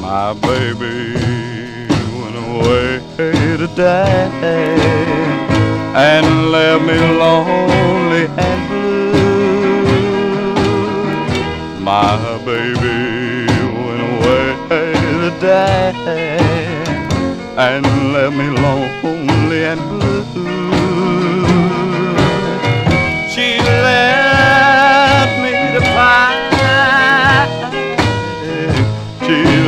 My baby went away today and left me lonely and blue. My baby went away today and left me lonely and blue. She left me to pine. She left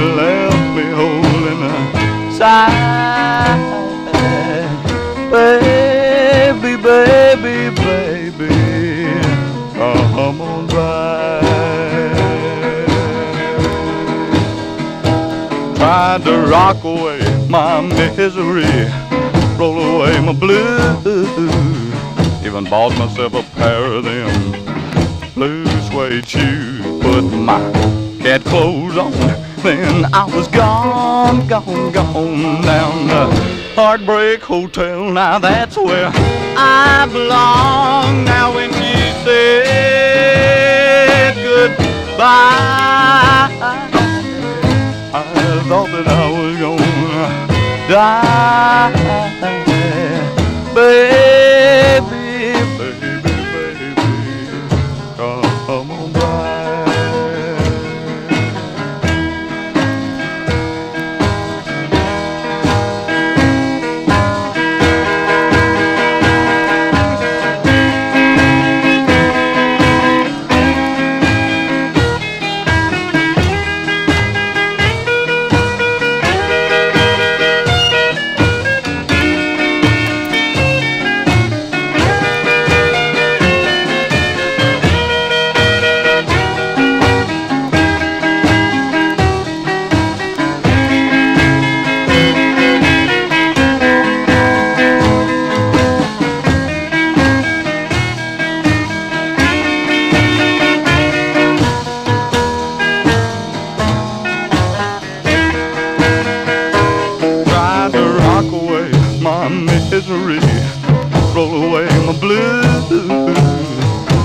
baby, baby, baby, come on back. Tried to rock away my misery, roll away my blues. Even bought myself a pair of them blue suede shoes. Put my cat clothes on, then I was gone, gone, gone down the Heartbreak Hotel. Now that's where I belong. Now when you said goodbye, I thought that I was gonna die. Baby, baby, baby, come on by. Misery, roll away my blues.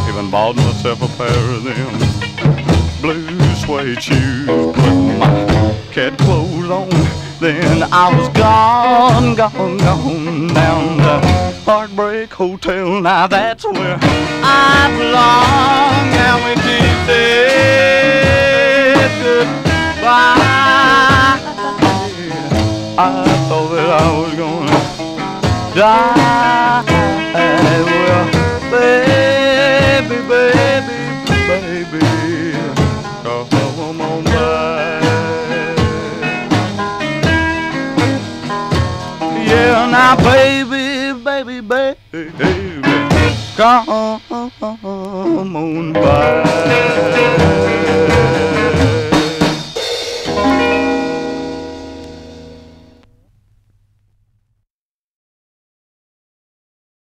Even bought myself a pair of them blue suede shoes. Put my cat clothes on, then I was gone, gone, gone down the Heartbreak Hotel. Now that's where I belong. Now when you said goodbye, I thought that I was gonna die. Well, baby, baby, baby, come on back. Yeah, now baby, baby, baby, come on back.